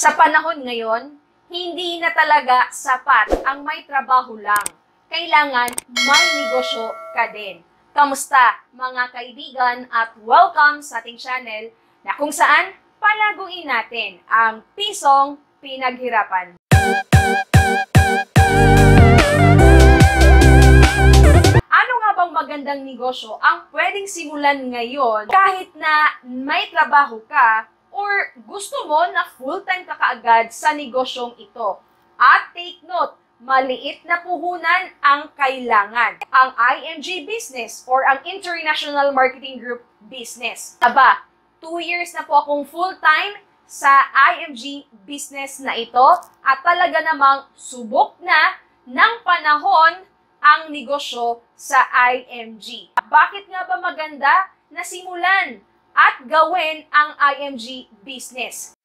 Sa panahon ngayon, hindi na talaga sapat ang may trabaho lang. Kailangan may negosyo ka din. Kamusta mga kaibigan at welcome sa ating channel na kung saan palaguin natin ang pisong pinaghirapan. Ano nga bang magandang negosyo ang pwedeng simulan ngayon kahit na may trabaho ka or gusto mo na full-time ka kaagad sa negosyong ito? At take note, maliit na puhunan ang kailangan. Ang IMG business or ang International Marketing Group business. Aba, 2 years na po akong full-time sa IMG business na ito at talaga namang subok na ng panahon ang negosyo sa IMG. Bakit nga ba maganda na simulan at gawin ang IMG business?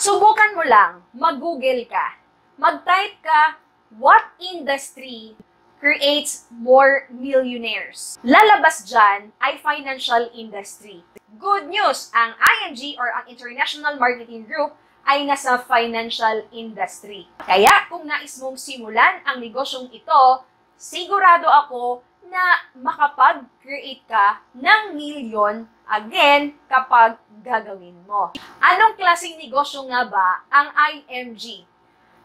Subukan mo lang, mag-google ka, mag-type ka, what industry creates more millionaires? Lalabas dyan ay financial industry. Good news, ang IMG or ang International Marketing Group ay nasa financial industry. Kaya kung nais mong simulan ang negosyong ito, sigurado ako na makapag-create ka ng milyon again kapag gagawin mo. Anong klaseng negosyo nga ba ang IMG?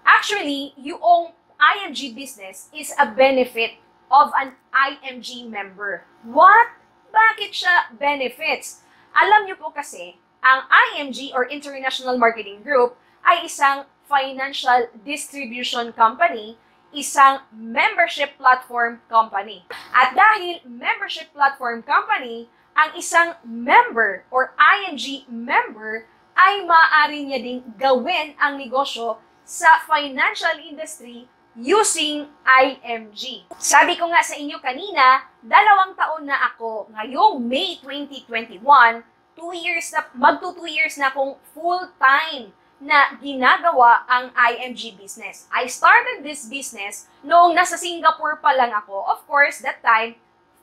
Actually, yung IMG business is a benefit of an IMG member. What? Bakit siya benefits? Alam niyo po kasi, ang IMG or International Marketing Group ay isang financial distribution company, isang membership platform company. At dahil membership platform company, ang isang member or IMG member ay maaari niya ding gawin ang negosyo sa financial industry using IMG. Sabi ko nga sa inyo kanina, 2 taon na ako ngayong May 2021, 2 years na akong full-time na ginagawa ang IMG business. I started this business noong nasa Singapore pa lang ako. Of course, that time,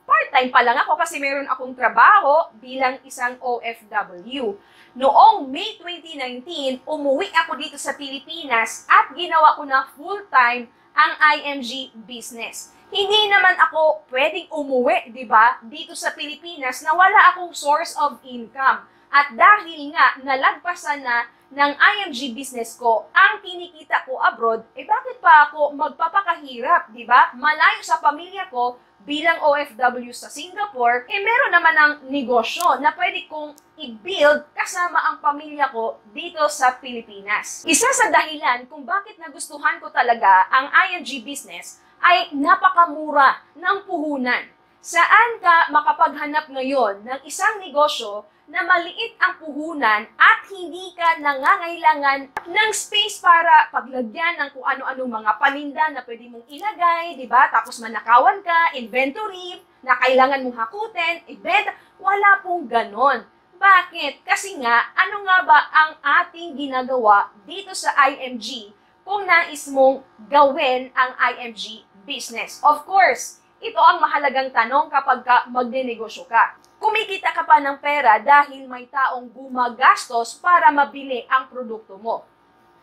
part-time pa lang ako kasi meron akong trabaho bilang isang OFW. Noong May 2019, umuwi ako dito sa Pilipinas at ginawa ko na full-time ang IMG business. Hindi naman ako pwedeng umuwi, di ba, dito sa Pilipinas na wala akong source of income. At dahil nga nalagpasan na ng IMG business ko ang kinikita ko abroad, bakit pa ako magpapakahirap, di ba? Malayo sa pamilya ko bilang OFW sa Singapore, meron naman ang negosyo na pwede kong i-build kasama ang pamilya ko dito sa Pilipinas. Isa sa dahilan kung bakit nagustuhan ko talaga ang IMG business ay napakamura ng puhunan. Saan ka makapaghanap ngayon ng isang negosyo na maliit ang puhunan at hindi ka nangangailangan ng space para paglagyan ng kung ano-ano mga paninda na pwede mong ilagay, di ba? Tapos manakawan ka, inventory, na kailangan mong hakutin, ibenta, wala pong ganon. Bakit? Kasi nga, ano nga ba ang ating ginagawa dito sa IMG kung nais mong gawin ang IMG business? Of course, ito ang mahalagang tanong kapag ka magnenegosyo ka. Kumikita ka pa ng pera dahil may taong gumagastos para mabili ang produkto mo.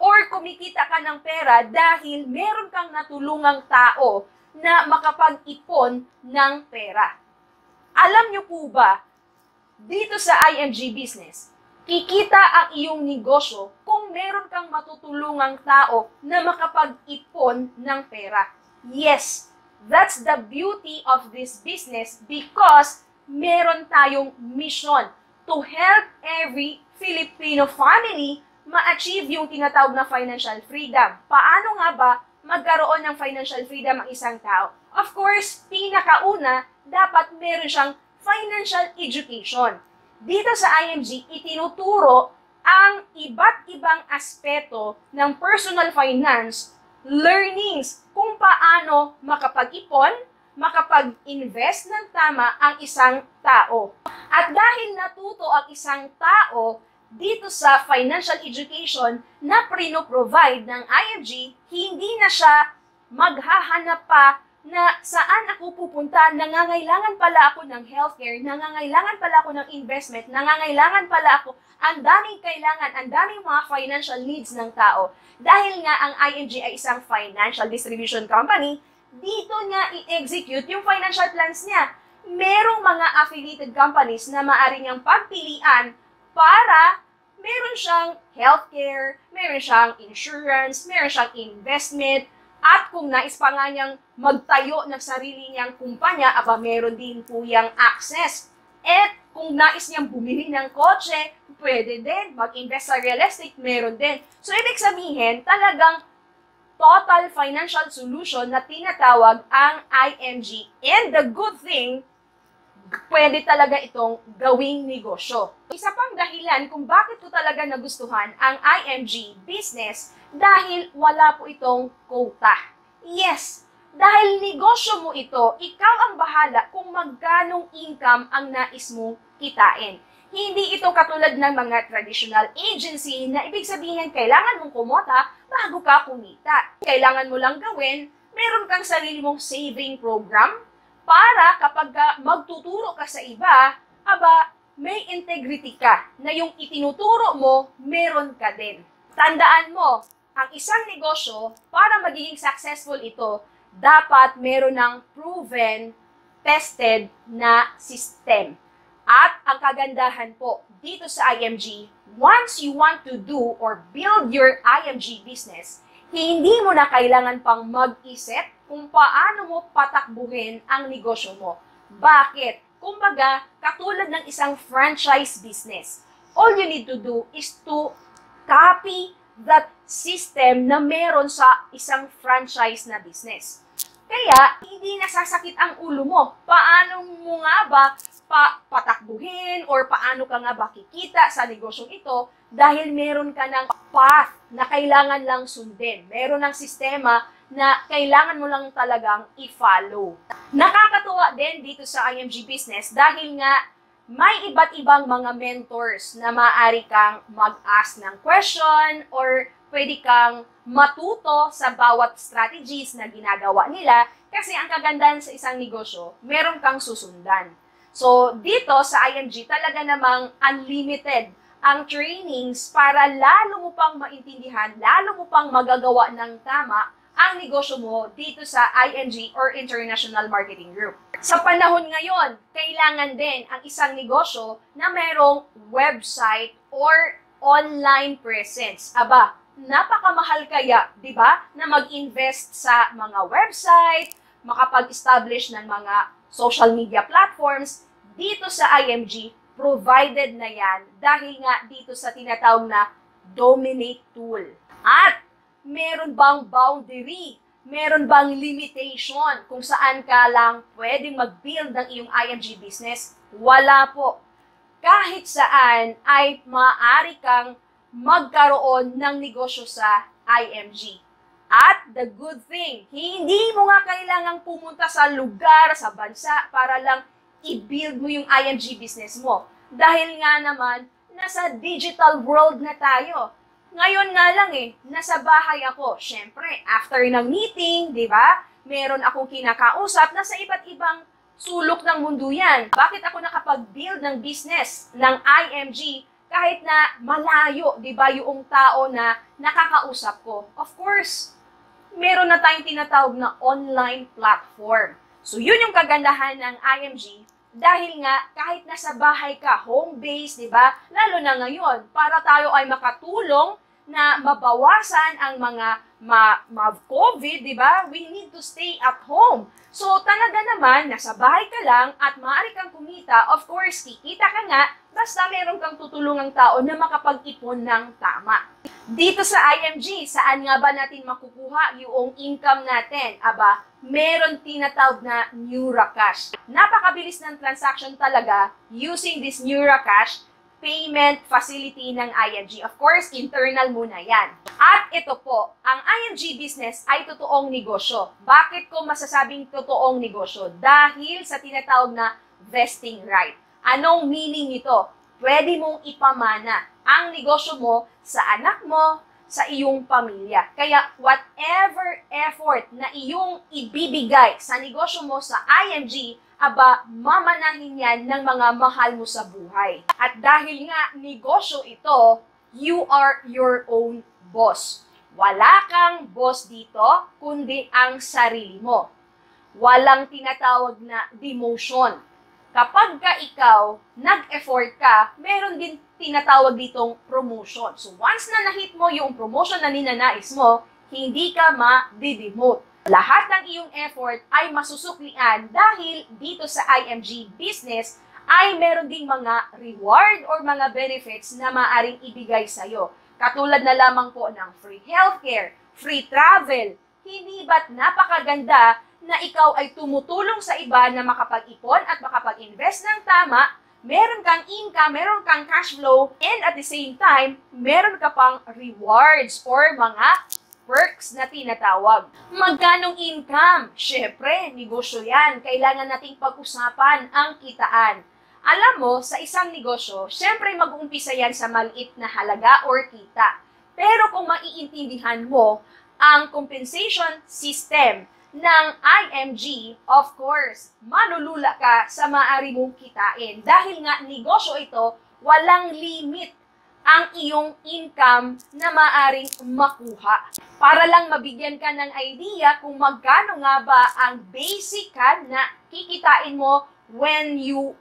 Or kumikita ka ng pera dahil meron kang natulungang tao na makapag-ipon ng pera. Alam niyo po ba, dito sa IMG business, kikita ang iyong negosyo kung meron kang matutulungang tao na makapag-ipon ng pera. Yes, that's the beauty of this business because meron tayong mission to help every Filipino family ma-achieve yung tinatawag na financial freedom. Paano nga ba magkaroon ng financial freedom ang isang tao? Of course, pinakauna, dapat meron siyang financial education. Dito sa IMG, itinuturo ang iba't ibang aspeto ng personal finance learnings kung paano makapag-ipon, makapag-invest ng tama ang isang tao. At dahil natuto ang isang tao dito sa financial education na provide ng IMG, hindi na siya maghahanap pa na saan ako pupunta, nangangailangan pala ako ng healthcare, nangangailangan pala ako ng investment, nangangailangan pala ako, ang daming kailangan, ang daming mga financial needs ng tao. Dahil nga ang ING ay isang financial distribution company, dito niya i-execute yung financial plans niya. Merong mga affiliated companies na maaari niyang pagpilian para meron siyang healthcare, meron siyang insurance, meron siyang investment, at kung nais pa nga niyang magtayo ng sarili niyang kumpanya, aba meron din po yung access. At kung nais niyang bumili ng kotse, pwede din. Mag-invest sa real estate, meron din. So, ibig sabihin, talagang total financial solution na tinatawag ang ING. And the good thing, pwede talaga itong gawing negosyo. Isa pang dahilan kung bakit ko talaga nagustuhan ang ING business, dahil wala po itong quota. Yes, dahil negosyo mo ito, ikaw ang bahala kung magkanong income ang nais mong kitain. Hindi ito katulad ng mga traditional agency na ibig sabihin kailangan mong kumota bago ka kumita. Kailangan mo lang gawin, meron kang sarili mong saving program para kapag magtuturo ka sa iba, aba, may integrity ka na yung itinuturo mo, meron ka din. Tandaan mo, ang isang negosyo, para magiging successful ito, dapat meron ng proven, tested na system. At ang kagandahan po dito sa IMG, once you want to do or build your IMG business, hindi mo na kailangan pang mag-isip kung paano mo patakbuhin ang negosyo mo. Bakit? Kumbaga, katulad ng isang franchise business, all you need to do is to copy that system na meron sa isang franchise na business. Kaya, hindi nasasakit ang ulo mo. Paano mo nga ba patakbuhin or paano ka nga ba kikita sa negosyong ito dahil meron ka ng path na kailangan lang sundin. Meron ng sistema na kailangan mo lang talagang i-follow. Nakakatuwa din dito sa IMG Business dahil nga may iba't ibang mga mentors na maaari kang mag-ask ng question or pwede kang matuto sa bawat strategies na ginagawa nila kasi ang kagandahan sa isang negosyo, meron kang susundan. So, dito sa IMG, talaga namang unlimited ang trainings para lalo mo pang maintindihan, lalo mo pang magagawa ng tama ang negosyo mo dito sa ING or International Marketing Group. Sa panahon ngayon, kailangan din ang isang negosyo na mayroong website or online presence. Aba, napakamahal kaya, di ba, na mag-invest sa mga website, makapag-establish ng mga social media platforms. Dito sa IMG, provided na yan dahil nga dito sa tinatawag na dominate tool. At meron bang boundary? Meron bang limitation kung saan ka lang pwedeng mag-build ng iyong IMG business? Wala po. Kahit saan ay maaari kang magkaroon ng negosyo sa IMG. At the good thing, hindi mo nga kailangang pumunta sa lugar, sa bansa, para lang i-build mo yung IMG business mo. Dahil nga naman, nasa digital world na tayo. Ngayon nga lang nasa bahay ako. Siyempre, after ng meeting, di ba, meron akong kinakausap nasa iba't ibang sulok ng mundo yan. Bakit ako nakapag-build ng business ng IMG kahit na malayo, di ba, yung tao na nakakausap ko? Of course, meron na tayong tinatawag na online platform. So, yun yung kagandahan ng IMG dahil nga kahit nasa bahay ka, home base, di ba, lalo na ngayon, para tayo ay makatulong na mabawasan ang mga COVID, di ba? We need to stay at home. So, talaga naman, nasa bahay ka lang at maaari kang kumita. Of course, kikita ka nga, basta meron kang tutulungang tao na makapag-ipon ng tama. Dito sa IMG, saan nga ba natin makukuha yung income natin? Aba, meron tinatawag na NeuraCash. Napakabilis ng transaction talaga using this NeuraCash payment facility ng ING. Of course, internal muna yan. At ito po, ang ING business ay totoong negosyo. Bakit ko masasabing totoong negosyo? Dahil sa tinatawag na vesting right. Anong meaning nito? Pwede mong ipamana ang negosyo mo sa anak mo, sa iyong pamilya. Kaya whatever effort na iyong ibibigay sa negosyo mo sa IMG, aba, mamanahin yan ng mga mahal mo sa buhay. At dahil nga negosyo ito, you are your own boss. Wala kang boss dito, kundi ang sarili mo. Walang tinatawag na demotion. Kapag ka ikaw, nag-effort ka, meron din tinatawag ditong promotion. So once na nahit mo yung promotion na ninanais mo, hindi ka ma-demote. Lahat ng iyong effort ay masusuklian dahil dito sa IMG Business ay meron ding mga reward or mga benefits na maaring ibigay sa'yo. Katulad na lamang po ng free healthcare, free travel. Hindi ba't napakaganda na ikaw ay tumutulong sa iba na makapag-ipon at makapag-invest ng tama, meron kang income, meron kang cash flow, and at the same time, meron ka pang rewards or mga perks na tinatawag. Magkanong income? Syempre, negosyo yan. Kailangan nating pag-usapan ang kitaan. Alam mo, sa isang negosyo, syempre mag-uumpisa yan sa maliit na halaga or kita. Pero kung maiintindihan mo ang compensation system ng IMG, of course, manulula ka sa maaari mong kitain. Dahil nga negosyo ito, walang limit ang iyong income na maaring makuha. Para lang mabigyan ka ng idea kung magkano nga ba ang basic ka na kikitain mo when you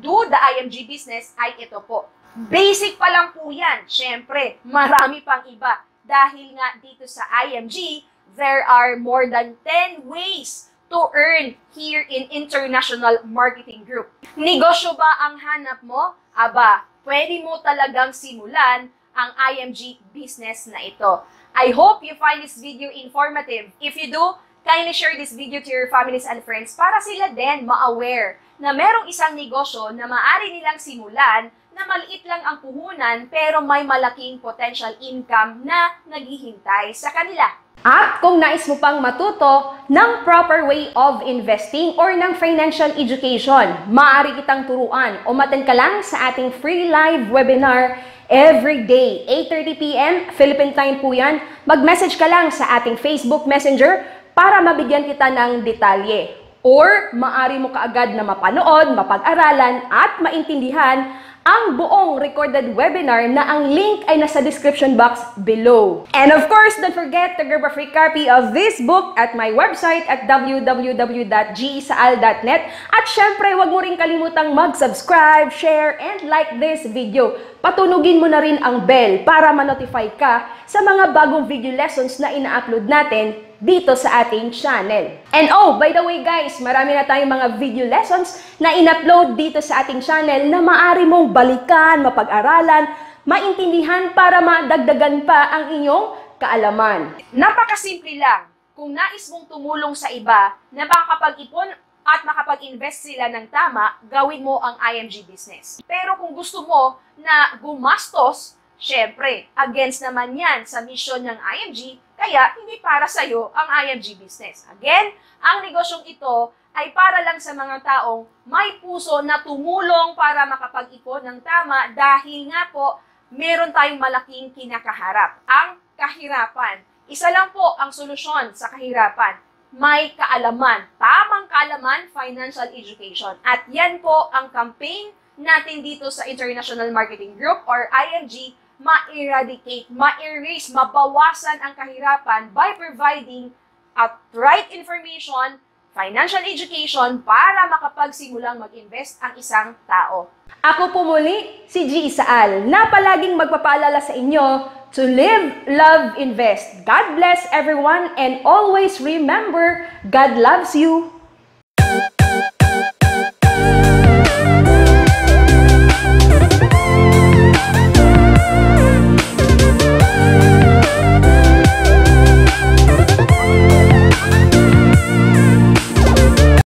do the IMG business ay ito po. Basic pa lang po yan. Siyempre, marami pang iba. Dahil nga dito sa IMG, there are more than 10 ways to earn here in International Marketing Group. Negosyo ba ang hanap mo? Aba, pwede mo talagang simulan ang IMG business na ito. I hope you find this video informative. If you do, kindly share this video to your families and friends para sila din ma-aware na merong isang negosyo na maaari nilang simulan na maliit lang ang puhunan pero may malaking potential income na naghihintay sa kanila. At kung nais mo pang matuto ng proper way of investing or ng financial education, maaari kitang turuan o umattend ka lang sa ating free live webinar every day, 8:30 p.m. Philippine time po yan. Mag-message ka lang sa ating Facebook Messenger para mabigyan kita ng detalye. Or maaari mo kaagad na mapanood, mapag-aralan at maintindihan ang buong recorded webinar na ang link ay nasa description box below. And of course, don't forget to grab a free copy of this book at my website at www.geeisaal.net. At syempre, huwag mo rin kalimutang mag-subscribe, share, and like this video. Patunugin mo na rin ang bell para ma-notify ka sa mga bagong video lessons na ina-upload natin dito sa ating channel. And oh, by the way guys, marami na tayong mga video lessons na in-upload dito sa ating channel na maaari mong balikan, mapag-aralan, maintindihan para madagdagan pa ang inyong kaalaman. Napakasimple lang. Kung nais mong tumulong sa iba na makapag-ipon at makapag-invest sila ng tama, gawin mo ang IMG business. Pero kung gusto mo na gumastos, syempre, against naman yan sa mission ng IMG, kaya hindi para sa'yo ang IMG business. Again, ang negosyong ito ay para lang sa mga taong may puso na tumulong para makapag-ipon ng tama dahil nga po, meron tayong malaking kinakaharap, ang kahirapan. Isa lang po ang solusyon sa kahirapan. May kaalaman, tamang kaalaman, financial education. At yan po ang campaign natin dito sa International Marketing Group or IMG, ma-eradicate, ma-erase, mabawasan ang kahirapan by providing right information, financial education para makapagsimulang mag-invest ang isang tao. Ako po muli, si Gee Isaal, na palaging magpapaalala sa inyo to live, love, invest. God bless everyone and always remember, God loves you.